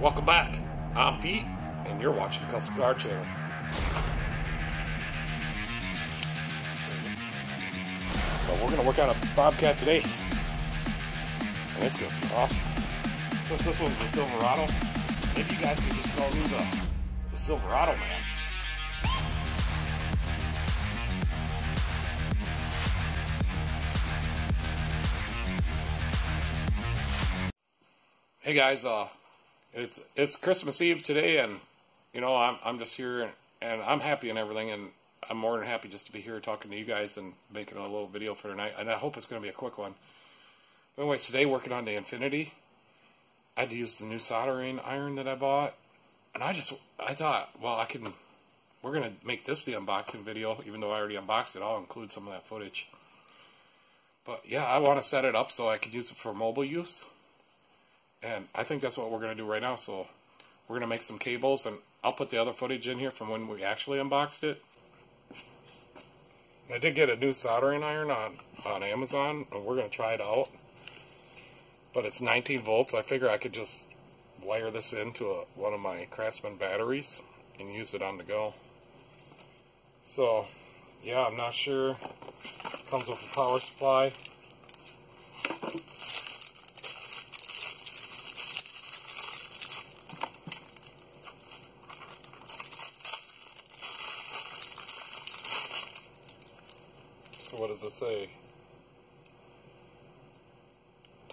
Welcome back. I'm Pete, and you're watching the Custom Car Channel. But we're going to work on a Bobcat today, and it's going to be awesome. Since this one's the Silverado, maybe you guys could just call me the Silverado Man. Hey guys, it's Christmas Eve today, and you know I'm just here, and I'm happy and everything, and I'm more than happy just to be here talking to you guys and making a little video for tonight, and I hope it's going to be a quick one. But anyways, today working on the Infinity, I had to use the new soldering iron that I bought, and I thought, well, we're gonna make this the unboxing video, even though I already unboxed it. I'll include some of that footage. But yeah, I want to set it up so I could use it for mobile use. And I think that's what we're going to do right now. So we're going to make some cables, and I'll put the other footage in here from when we actually unboxed it. I did get a new soldering iron on Amazon, and we're going to try it out. But it's 19 volts. I figure I could just wire this into one of my Craftsman batteries and use it on the go. So, yeah, I'm not sure. It comes with a power supply. What does it say?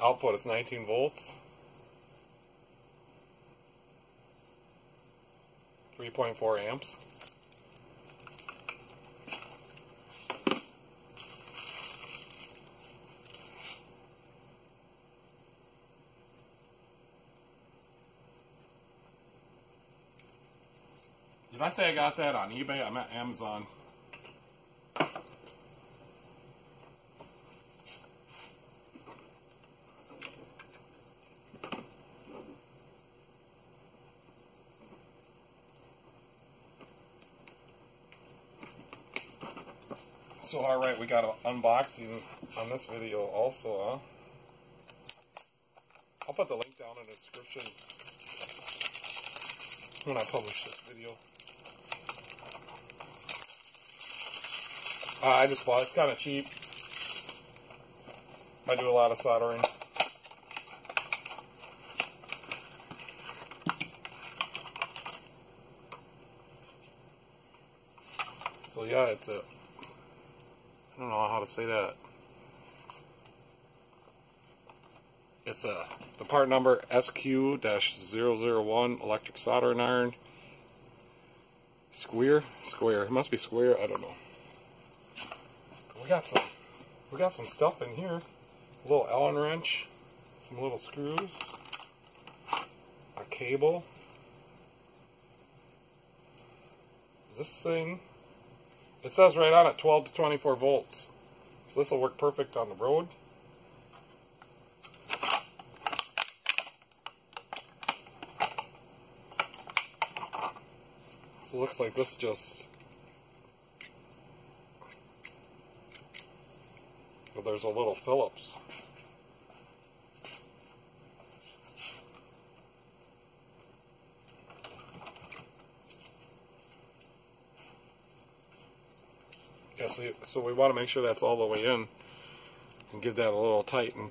Output is 19 volts. 3.4 amps. Did I say I got that on eBay? I'm at Amazon. So, alright, we got an unboxing on this video also, huh? I'll put the link down in the description when I publish this video. I just bought it. It's kind of cheap. I do a lot of soldering. So, yeah, it's a... I don't know how to say that. It's the part number SQ-001 electric soldering iron. Square. It must be square. I don't know. We got some stuff in here. A little Allen wrench, some little screws, a cable. This thing. It says right on it, 12 to 24 volts. So this will work perfect on the road. So it looks like this just... Well, there's a little Phillips. Yeah, so we want to make sure that's all the way in and give that a little tighten.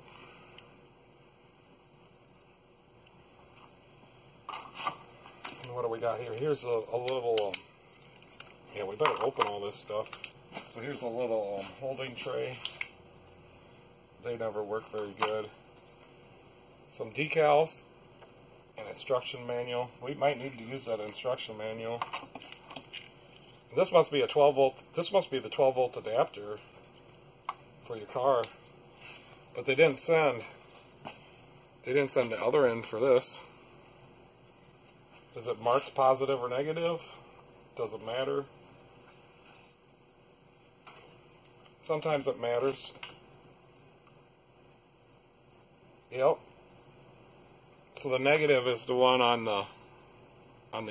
And what do we got here? Here's a little, yeah, we better open all this stuff. So here's a little holding tray. They never work very good. Some decals, an instruction manual. We might need to use that instruction manual. This must be a 12 volt. This must be the 12 volt adapter for your car, but they didn't send. They didn't send the other end for this. Is it marked positive or negative? Doesn't matter. Sometimes it matters. Yep. So the negative is the one on the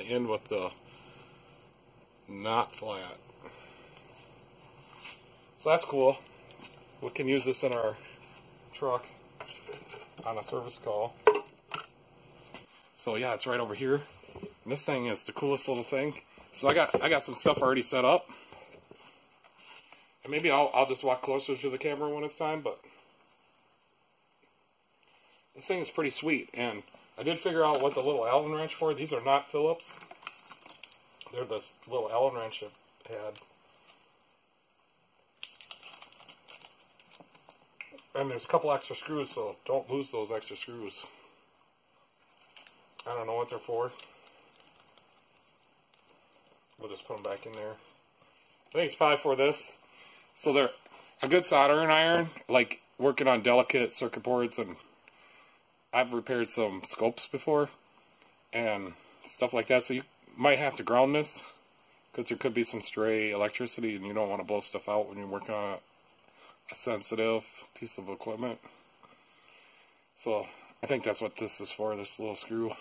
end with the. Not flat. So that's cool. We can use this in our truck on a service call. So yeah, it's right over here. And this thing is the coolest little thing. So I got some stuff already set up. And maybe I'll just walk closer to the camera when it's time, but this thing is pretty sweet. And I did figure out what the little Allen wrench for. These are not Phillips. They're this little Allen wrench I had. And there's a couple extra screws, so don't lose those extra screws. I don't know what they're for. We'll just put them back in there. I think it's probably for this. So they're a good soldering iron, like working on delicate circuit boards, and I've repaired some scopes before and stuff like that. So you might have to ground this because there could be some stray electricity and you don't want to blow stuff out when you're working on a sensitive piece of equipment. So I think that's what this is for, this little screw.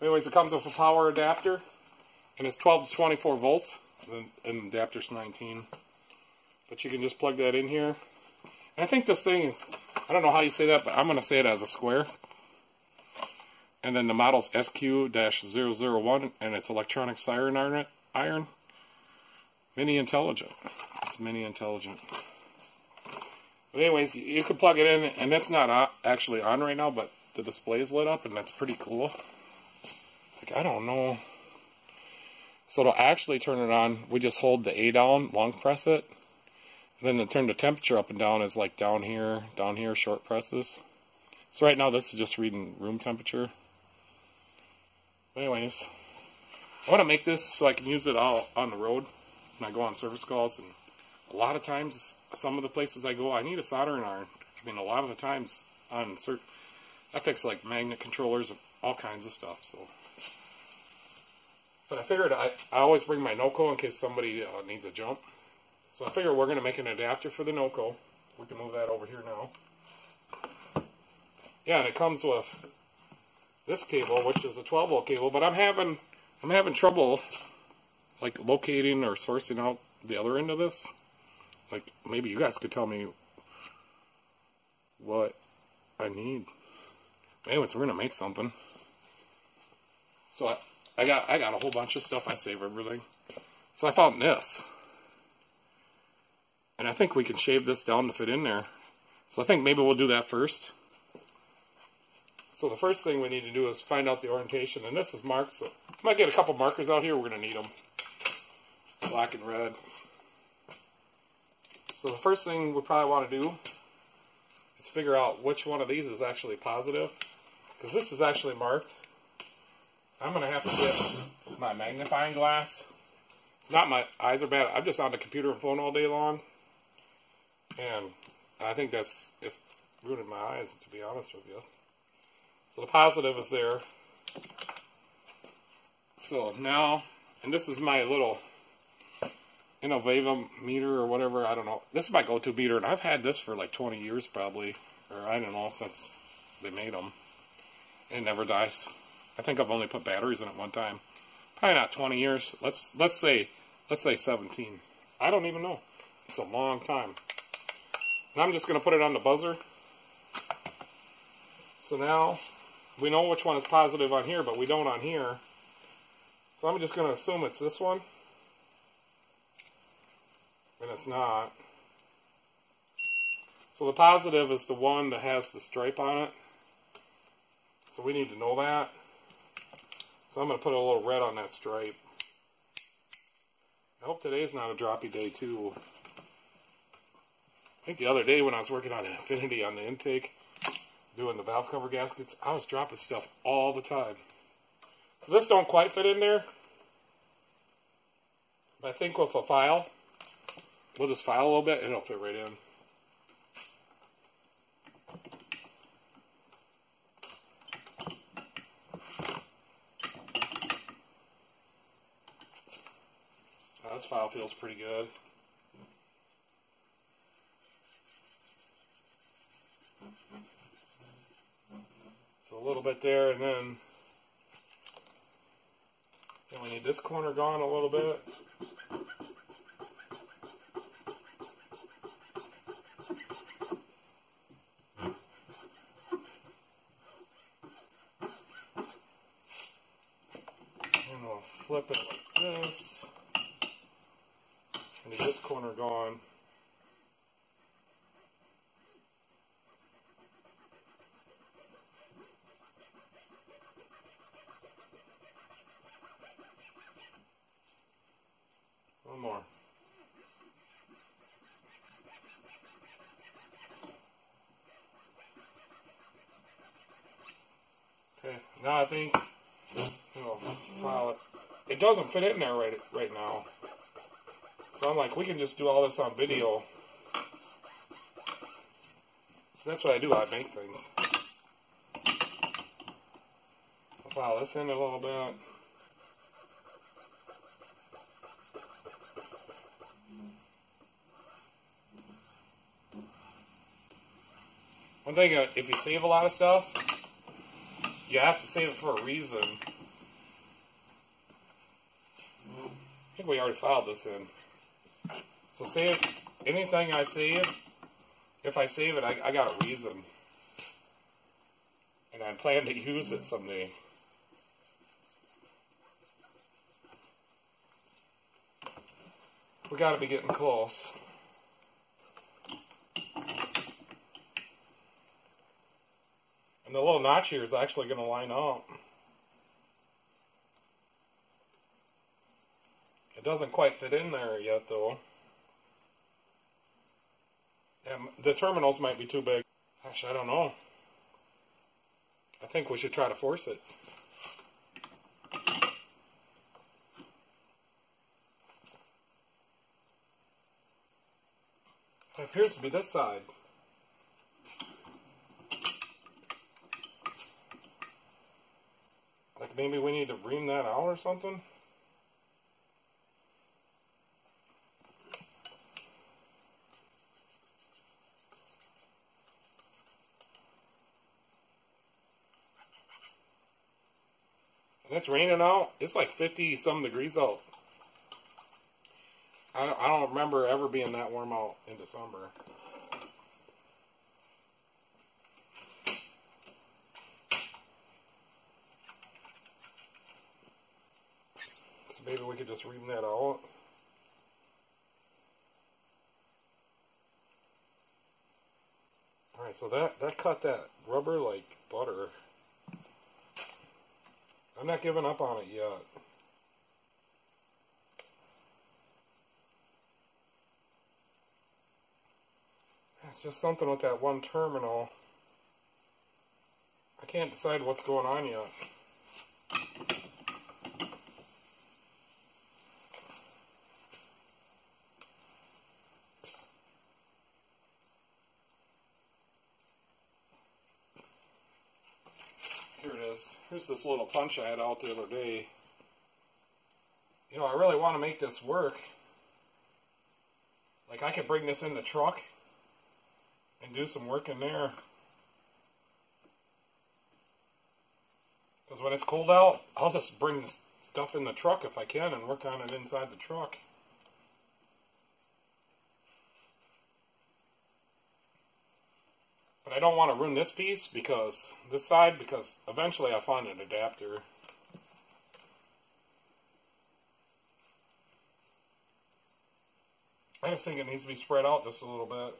Anyways, it comes with a power adapter, and it's 12 to 24 volts, and the adapter's 19. But you can just plug that in here. And I think this thing is, I don't know how you say that, but I'm going to say it as a square. And then the model's SQ-001, and it's electronic siren iron. Mini intelligent. It's mini intelligent. But anyways, you can plug it in, and that's not actually on right now, but the display's lit up, and that's pretty cool. Like, I don't know. So to actually turn it on, we just hold the A down, long press it, and then to turn the temperature up and down is like down here, short presses. So right now this is just reading room temperature. Anyways, I want to make this so I can use it all on the road when I go on service calls. And a lot of times, some of the places I go, I need a soldering iron. I mean, a lot of the times, on I fix like magnet controllers and all kinds of stuff. So, but I figured I always bring my Noco in case somebody needs a jump. So I figure we're going to make an adapter for the Noco. We can move that over here now. Yeah, and it comes with this cable, which is a 12-volt cable. But I'm having trouble like locating or sourcing out the other end of this. Like, maybe you guys could tell me what I need. Anyways, we're gonna make something. So I got a whole bunch of stuff. I save everything. So I found this, and I think we can shave this down to fit in there. So I think maybe we'll do that first. So the first thing we need to do is find out the orientation, and this is marked. So I might get a couple markers out here. We're gonna need them, black and red. So the first thing we probably want to do is figure out which one of these is actually positive, because this is actually marked. I'm going to have to get my magnifying glass. It's not my eyes are bad. I'm just on the computer and phone all day long, and I think that's ruined my eyes, to be honest with you. So the positive is there. So now, and this is my little Innova meter or whatever, I don't know. This is my go-to meter, and I've had this for like 20 years probably, or I don't know, since they made them. It never dies. I think I've only put batteries in it one time. Probably not 20 years. Let's say 17. I don't even know. It's a long time. And I'm just gonna put it on the buzzer. So now we know which one is positive on here, but we don't on here. So I'm just gonna assume it's this one. And it's not. So the positive is the one that has the stripe on it. So we need to know that. So I'm going to put a little red on that stripe. I hope today's not a droppy day too. I think the other day when I was working on Infinity on the intake, doing the valve cover gaskets, I was dropping stuff all the time. So this don't quite fit in there. But I think with a file, we'll just file a little bit, and it'll fit right in. Oh, this file feels pretty good. So a little bit there, and then we need this corner gone a little bit. flip it like this. And get this corner gone. One more. Okay, now I think we'll file it. It doesn't fit in there right now. So I'm like, we can just do all this on video. That's what I do, I make things. I'll file this in a little bit. One thing, if you save a lot of stuff, you have to save it for a reason. I think we already filed this in. So save anything I save. If I save it, I got a reason. And I plan to use it someday. We gotta be getting close. And the little notch here is actually going to line up. It doesn't quite fit in there yet, though. And the terminals might be too big. Gosh, I don't know. I think we should try to force it. It appears to be this side. Maybe we need to ream that out or something? And it's raining out. It's like 50-some degrees out. I don't remember ever being that warm out in December. Maybe we could just ream that out. Alright, so that cut that rubber like butter. I'm not giving up on it yet. It's just something with that one terminal. I can't decide what's going on yet. Here's this little punch I had out the other day. You know, I really want to make this work. Like, I could bring this in the truck and do some work in there. Because when it's cold out, I'll just bring this stuff in the truck if I can and work on it inside the truck. I don't want to ruin this piece because this side, because eventually I find an adapter. I just think it needs to be spread out just a little bit.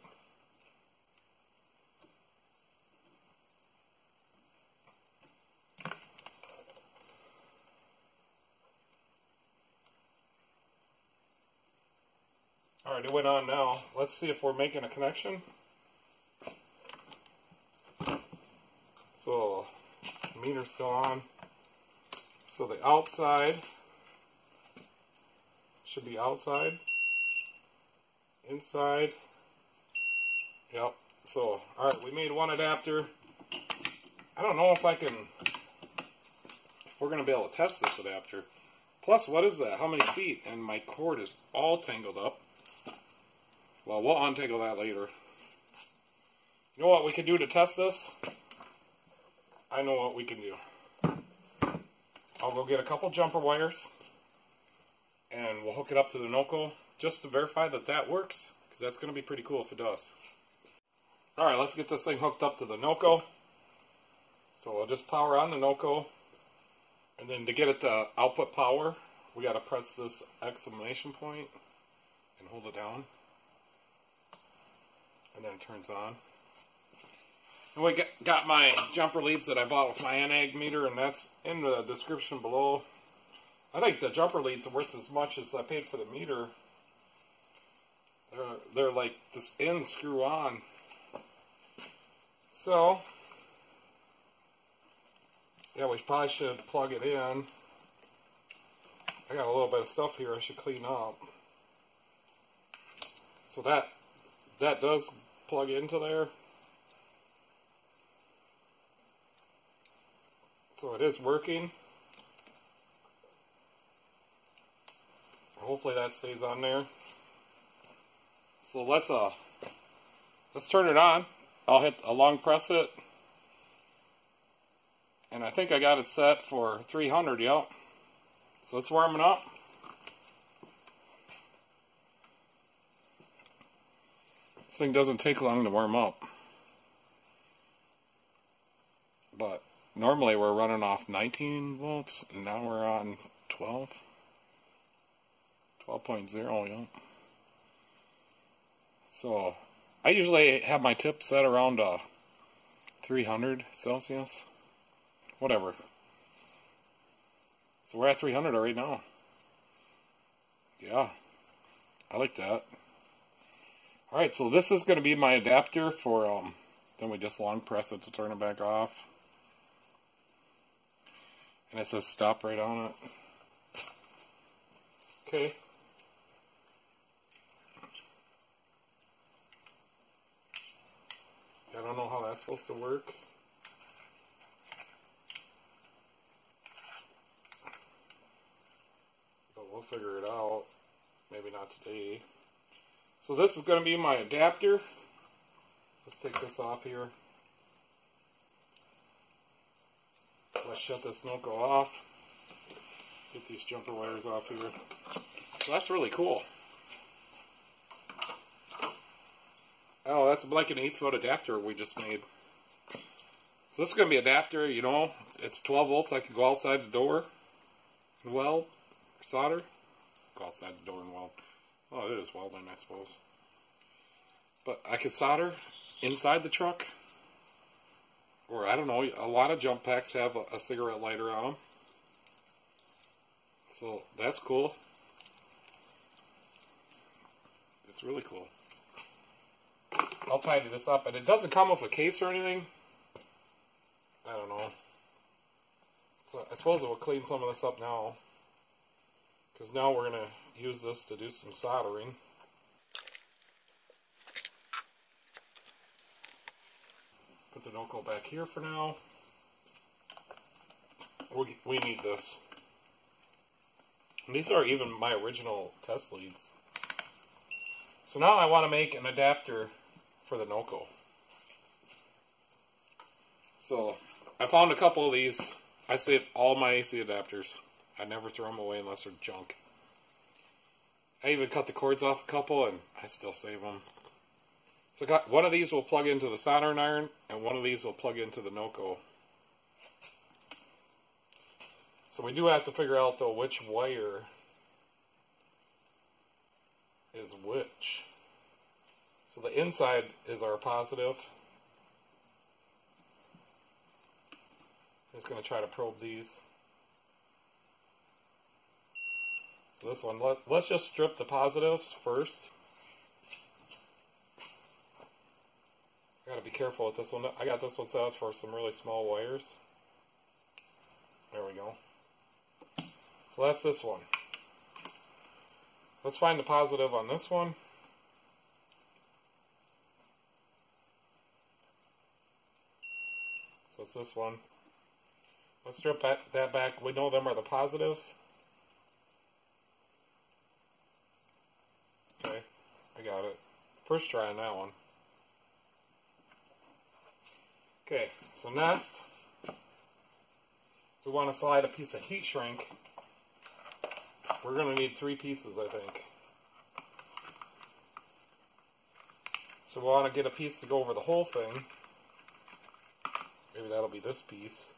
Alright, it went on now. Let's see if we're making a connection. So, meter's still on. So the outside should be outside. Inside. Yep. So, alright, we made one adapter. I don't know if I can, if we're going to be able to test this adapter. Plus, what is that? How many feet? And my cord is all tangled up. Well, we'll untangle that later. You know what we can do to test this? I know what we can do. I'll go get a couple jumper wires and we'll hook it up to the Noco just to verify that that works, because that's going to be pretty cool if it does. Alright, let's get this thing hooked up to the Noco. So I'll just power on the Noco, and then to get it to output power we gotta press this exclamation point and hold it down, and then it turns on. And we got my jumper leads that I bought with my anag meter, and that's in the description below. I think the jumper leads are worth as much as I paid for the meter. They're like this end screw on. So, yeah, we probably should plug it in. I got a little bit of stuff here I should clean up. So that does plug into there. So it is working. Hopefully that stays on there. So let's turn it on. I'll hit a long press it. And I think I got it set for 300, yep. So it's warming up. This thing doesn't take long to warm up. But normally we're running off 19 volts, and now we're on 12.0, yeah. So, I usually have my tip set around 300 Celsius, whatever. So we're at 300 right now. Yeah, I like that. Alright, so this is going to be my adapter for, then we just long press it to turn it back off. And it says stop right on it. Okay. I don't know how that's supposed to work. But we'll figure it out. Maybe not today. So this is going to be my adapter. Let's take this off here. Let's shut this Noco off. Get these jumper wires off here. So that's really cool. Oh, that's like an 8-foot adapter we just made. So this is going to be an adapter, you know. It's 12 volts. I can go outside the door and weld. Solder. Go outside the door and weld. Oh, it is welding, I suppose. But I could solder inside the truck. Or, I don't know, a lot of jump packs have a cigarette lighter on them. So, that's cool. It's really cool. I'll tidy this up, and it doesn't come with a case or anything. I don't know. So, I suppose we'll clean some of this up now. Because now we're going to use this to do some soldering. Put the Noco back here for now. We need this. And these are even my original test leads. So now I want to make an adapter for the Noco. So I found a couple of these. I save all my AC adapters. I never throw them away unless they're junk. I even cut the cords off a couple and I still save them. So one of these will plug into the soldering iron, and one of these will plug into the Noco. So we do have to figure out, though, which wire is which. So the inside is our positive. I'm just going to try to probe these. So this one, let's just strip the positives first. Gotta be careful with this one. I got this one set up for some really small wires. There we go. So that's this one. Let's find the positive on this one. So it's this one. Let's strip that back. We know them are the positives. Okay, I got it. First try on that one. Okay, so next, we want to slide a piece of heat shrink. We're going to need 3 pieces, I think. So we want to get a piece to go over the whole thing. Maybe that'll be this piece.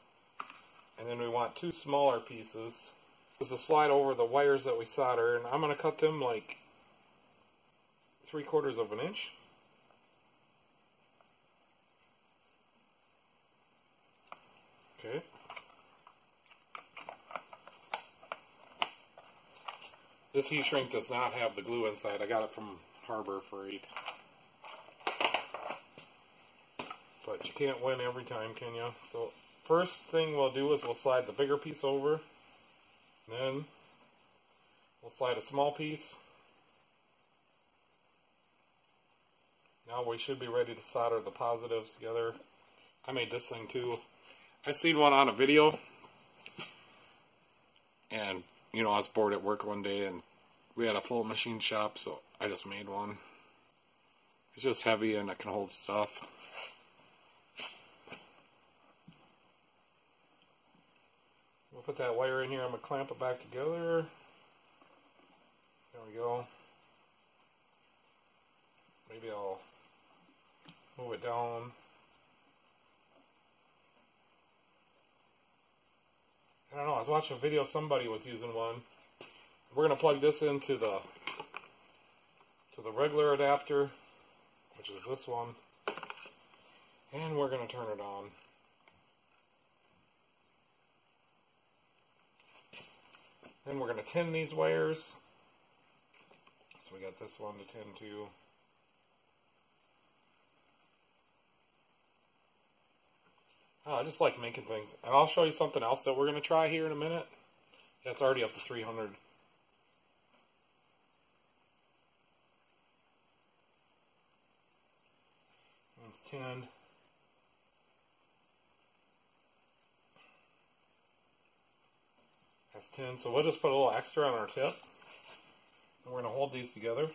And then we want 2 smaller pieces. is to slide over the wires that we solder, and I'm going to cut them like 3/4 of an inch. Okay. This heat shrink does not have the glue inside. I got it from Harbor Freight. But you can't win every time, can you? So first thing we'll do is we'll slide the bigger piece over. Then we'll slide a small piece. Now we should be ready to solder the positives together. I made this thing too. I seen one on a video, and you know, I was bored at work one day, and we had a full machine shop, so I just made one. It's just heavy, and it can hold stuff. We'll put that wire in here. I'm going to clamp it back together. There we go. Maybe I'll move it down. I don't know, I was watching a video, somebody was using one. We're going to plug this into the regular adapter, which is this one, and we're going to turn it on. Then we're going to tin these wires. So we got this one to tin to. Oh, I just like making things. And I'll show you something else that we're going to try here in a minute. That's already up to 300. That's tinned. That's tinned. So we'll just put a little extra on our tip. And we're going to hold these together.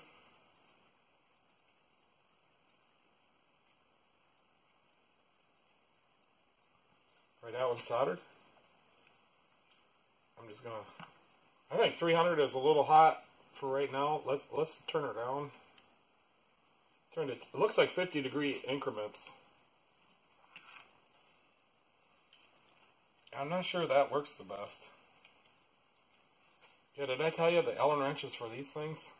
That one's soldered. I'm just gonna. I think 300 is a little hot for right now. Let's turn her down. Turn it. It looks like 50-degree increments. I'm not sure that works the best. Yeah, did I tell you the Allen wrenches for these things?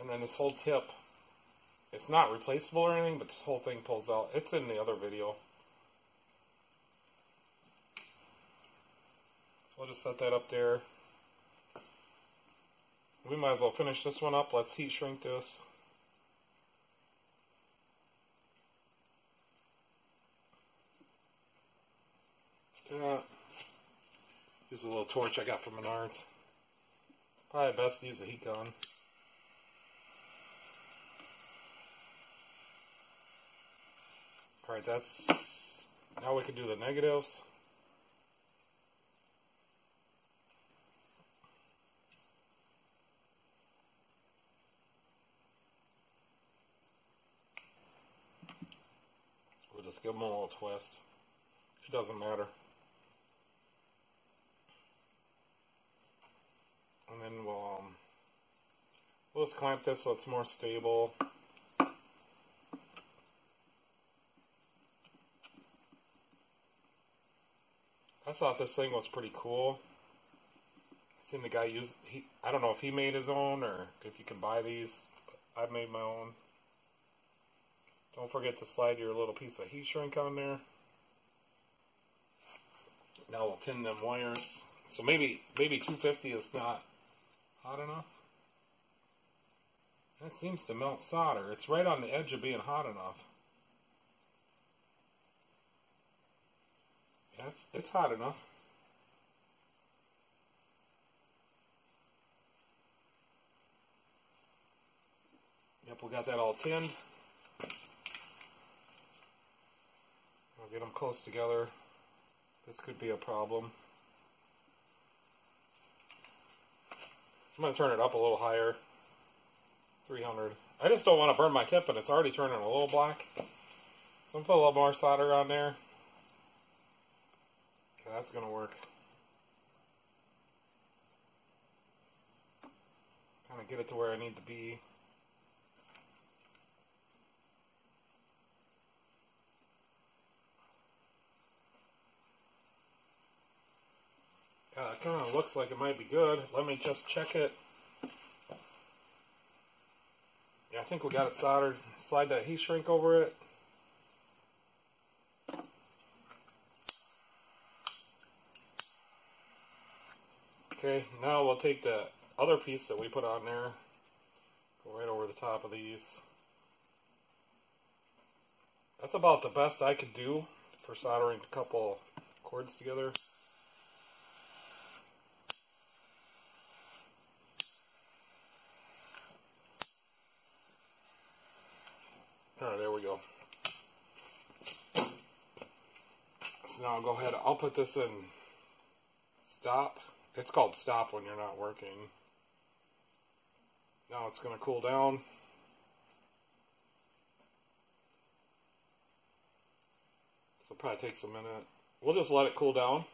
And then this whole tip. It's not replaceable or anything, but this whole thing pulls out. It's in the other video. We'll just set that up there. We might as well finish this one up. Let's heat shrink this. Use a little torch I got from Menards. Probably best to use a heat gun. Alright, that's... Now we can do the negatives. Just give them a little twist. It doesn't matter. And then we'll just clamp this so it's more stable. I thought this thing was pretty cool. I've seen the guy use. I don't know if he made his own or if you can buy these. But I made my own. Don't forget to slide your little piece of heat shrink on there. Now we'll tin them wires. So maybe 250 is not hot enough. That seems to melt solder. It's right on the edge of being hot enough. Yeah, it's hot enough. Yep, we got that all tinned. Get them close together. This could be a problem. I'm going to turn it up a little higher. 300. I just don't want to burn my tip, and it's already turning a little black. So I'm going to put a little more solder on there. Okay, that's going to work. Kind of get it to where I need to be. It kind of looks like it might be good. Let me just check it. Yeah, I think we got it soldered. Slide that heat shrink over it. Okay, now we'll take the other piece that we put on there, go right over the top of these. That's about the best I could do for soldering a couple cords together. Alright, there we go. So now I'll go ahead, I'll put this in stop. It's called stop when you're not working. Now it's going to cool down. So it probably takes a minute. We'll just let it cool down.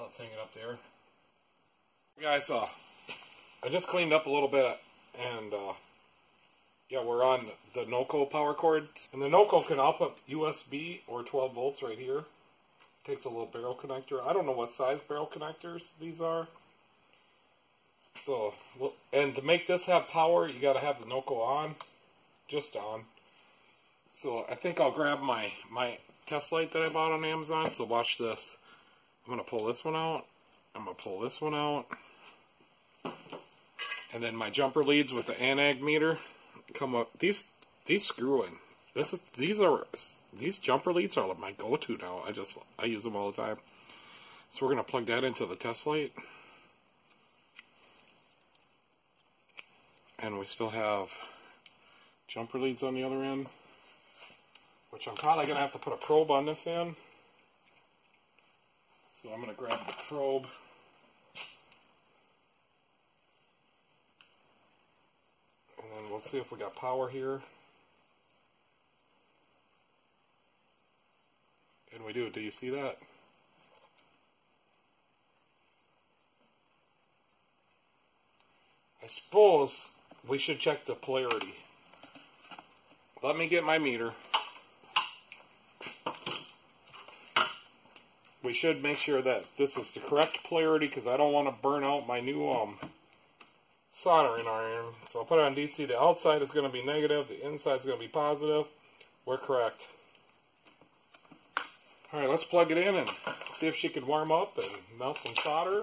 Let's hang it up there. Guys, I just cleaned up a little bit and yeah, we're on the Noco power cord. And the Noco can output USB or 12 volts right here. It takes a little barrel connector. I don't know what size barrel connectors these are. So, and to make this have power, you got to have the Noco on. Just on. So, I think I'll grab my test light that I bought on Amazon. So, watch this. I'm going to pull this one out. I'm going to pull this one out. And then my jumper leads with the anag meter. Come up. These screw in. These jumper leads are my go-to now. I use them all the time. So we're gonna plug that into the test light, and we still have jumper leads on the other end, which I'm probably gonna have to put a probe on this end. So I'm gonna grab the probe. And we'll see if we got power here. And we do. Do you see that? I suppose we should check the polarity. Let me get my meter. We should make sure that this is the correct polarity because I don't want to burn out my new soldering iron. So I'll put it on DC. The outside is going to be negative. The inside is going to be positive. We're correct. Alright, let's plug it in and see if she could warm up and melt some solder.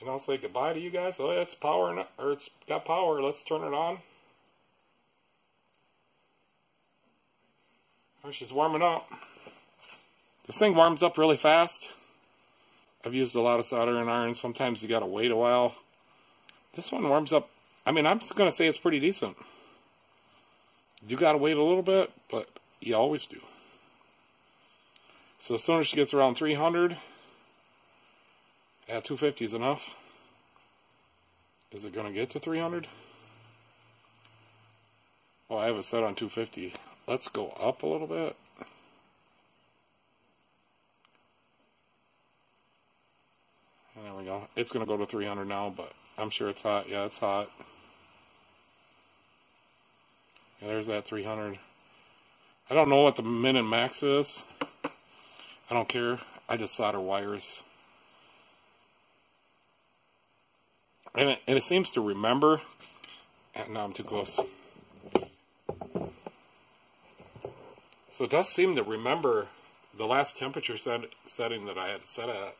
And I'll say goodbye to you guys. Oh, yeah, it's powering, or it's got power. Let's turn it on. Oh, she's warming up. This thing warms up really fast. I've used a lot of soldering iron. Sometimes you got to wait a while. This one warms up. I mean, I'm just going to say it's pretty decent. You got to wait a little bit, but you always do. So as soon as she gets around 300, yeah, 250 is enough. Is it going to get to 300? Oh, I have it set on 250. Let's go up a little bit. And there we go. It's going to go to 300 now, but I'm sure it's hot. Yeah, it's hot. Yeah, there's that 300. I don't know what the min and max is. I don't care. I just solder wires. And it seems to remember. And now I'm too close. So it does seem to remember the last temperature setting that I had set at.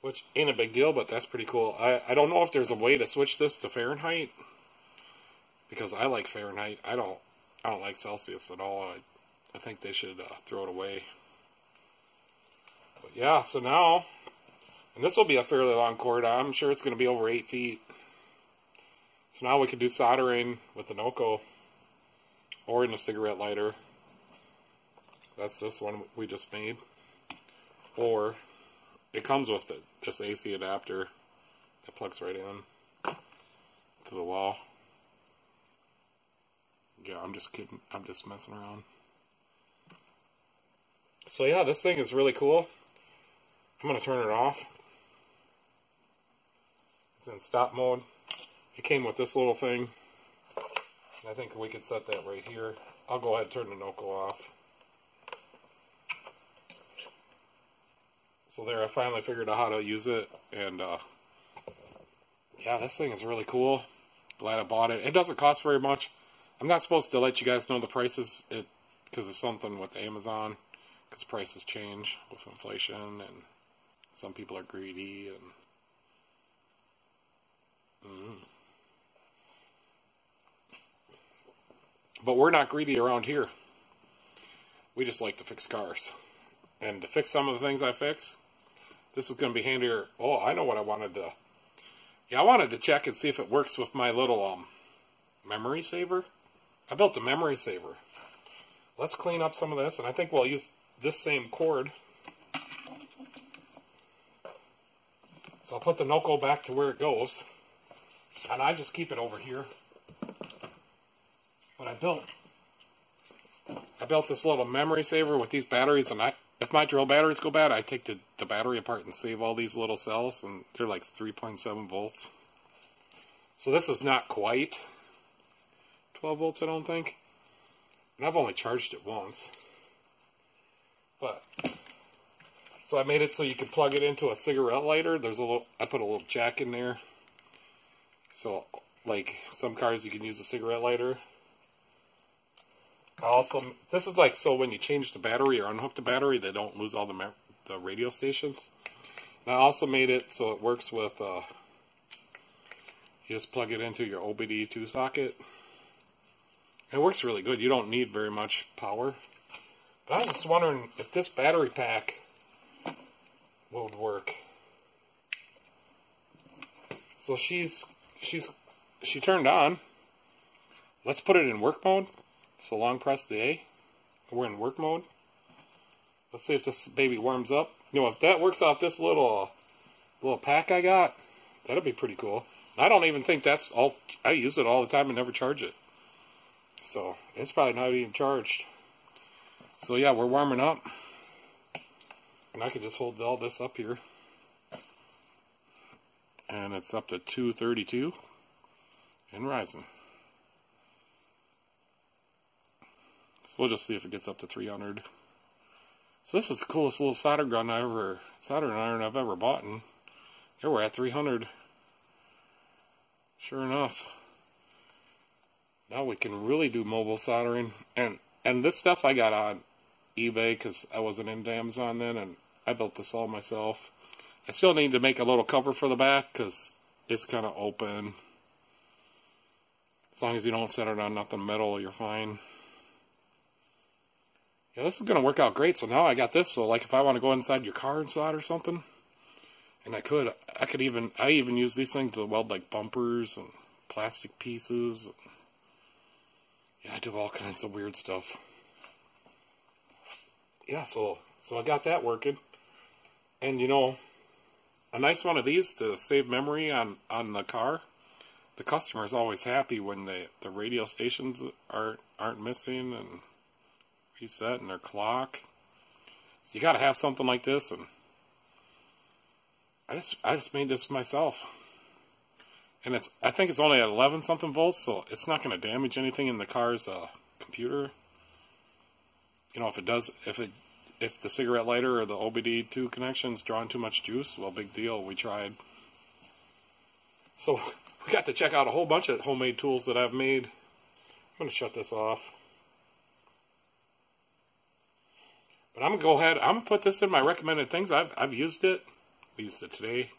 Which ain't a big deal, but that's pretty cool. I don't know if there's a way to switch this to Fahrenheit, because I like Fahrenheit. I don't like Celsius at all. I think they should throw it away. But yeah, so now, and this will be a fairly long cord. I'm sure it's going to be over 8 feet. So now we can do soldering with the Noco, or in a cigarette lighter. That's this one we just made, or. It comes with this AC adapter that plugs right in to the wall. Yeah, I'm just kidding. I'm just messing around. So yeah, this thing is really cool. I'm going to turn it off. It's in stop mode. It came with this little thing. I think we could set that right here. I'll go ahead and turn the Noco off. So there, I finally figured out how to use it, and yeah, this thing is really cool. Glad I bought it. It doesn't cost very much. I'm not supposed to let you guys know the prices, because it's something with Amazon, because prices change with inflation, and some people are greedy, and but we're not greedy around here. We just like to fix cars. And to fix some of the things I fix, this is going to be handier. Oh, I know what I wanted to... Yeah, I wanted to check and see if it works with my little memory saver. I built a memory saver. Let's clean up some of this, and I think we'll use this same cord. So I'll put the Noco back to where it goes. And I just keep it over here. But I built this little memory saver with these batteries, and if my drill batteries go bad, I take the battery apart and save all these little cells, and they're like 3.7 volts. So this is not quite 12 volts, I don't think. And I've only charged it once. But, so I made it so you can plug it into a cigarette lighter. There's a little, I put a little jack in there. So, like, some cars you can use a cigarette lighter. Also, this is like, so when you change the battery or unhook the battery, they don't lose all the radio stations. And I also made it so it works with, you just plug it into your OBD2 socket. It works really good. You don't need very much power. But I was just wondering if this battery pack would work. So she turned on. Let's put it in work mode. So long press the A. We're in work mode. Let's see if this baby warms up. You know, if that works off this little pack I got, that'll be pretty cool. And I don't even think that's all. I use it all the time and never charge it. So it's probably not even charged. So yeah, we're warming up. And I can just hold all this up here. And it's up to 232 and rising. So we'll just see if it gets up to 300. So this is the coolest little soldering iron I've ever bought. And here we're at 300. Sure enough. Now we can really do mobile soldering. And this stuff I got on eBay because I wasn't into Amazon then. And I built this all myself. I still need to make a little cover for the back because it's kind of open. As long as you don't set it on nothing metal, you're fine. Yeah, this is going to work out great. So now I got this. So like if I want to go inside your car and solder something, and I even use these things to weld like bumpers and plastic pieces. Yeah, I do all kinds of weird stuff. Yeah, so I got that working. And you know, a nice one of these to save memory on the car. The customer's always happy when the radio stations aren't missing and reset and their clock. So you gotta have something like this, and I just made this myself. And I think it's only at 11 something volts, so it's not gonna damage anything in the car's computer. You know, if the cigarette lighter or the OBD2 connection's drawing too much juice, well, big deal, we tried. So we got to check out a whole bunch of homemade tools that I've made. I'm gonna shut this off. But I'm going to go ahead, I'm going to put this in my recommended things. I've used it. We used it today,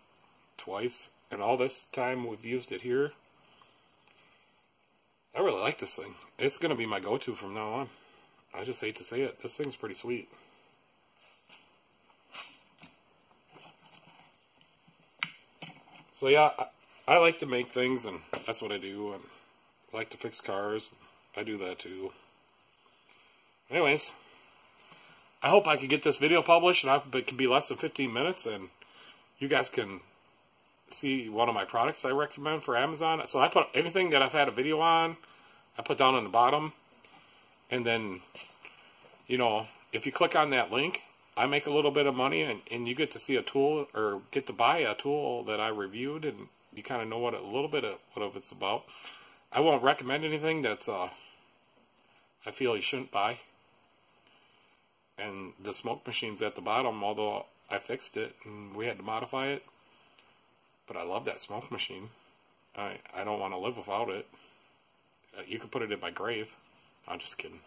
twice, and all this time we've used it here. I really like this thing. It's going to be my go-to from now on. I just hate to say it. This thing's pretty sweet. So yeah, I like to make things, and that's what I do. And I like to fix cars. I do that too. Anyways. I hope I can get this video published, and I hope it can be less than 15 minutes, and you guys can see one of my products I recommend for Amazon. So I put anything that I've had a video on, I put down on the bottom, and then, you know, if you click on that link, I make a little bit of money, and you get to see a tool, or get to buy a tool that I reviewed, and you kind of know what a little bit of what it's about. I won't recommend anything that's I feel you shouldn't buy. And the smoke machine's at the bottom, although I fixed it and we had to modify it. But I love that smoke machine. I don't want to live without it. You could put it in my grave. I'm just kidding.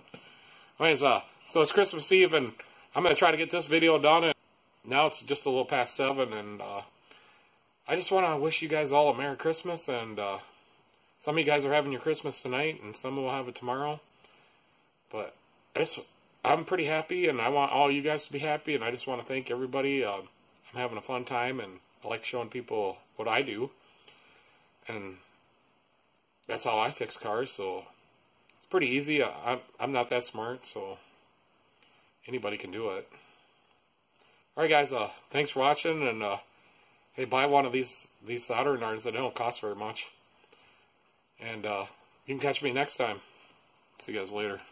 Anyways, so it's Christmas Eve and I'm going to try to get this video done. And now it's just a little past 7 and I just want to wish you guys all a Merry Christmas, and some of you guys are having your Christmas tonight and some will have it tomorrow. But I'm pretty happy and I want all you guys to be happy, and I just want to thank everybody. I'm having a fun time and I like showing people what I do. And that's how I fix cars, so it's pretty easy. I'm not that smart, so anybody can do it. Alright guys, thanks for watching, and hey, buy one of these soldering irons. They don't cost very much. And you can catch me next time. See you guys later.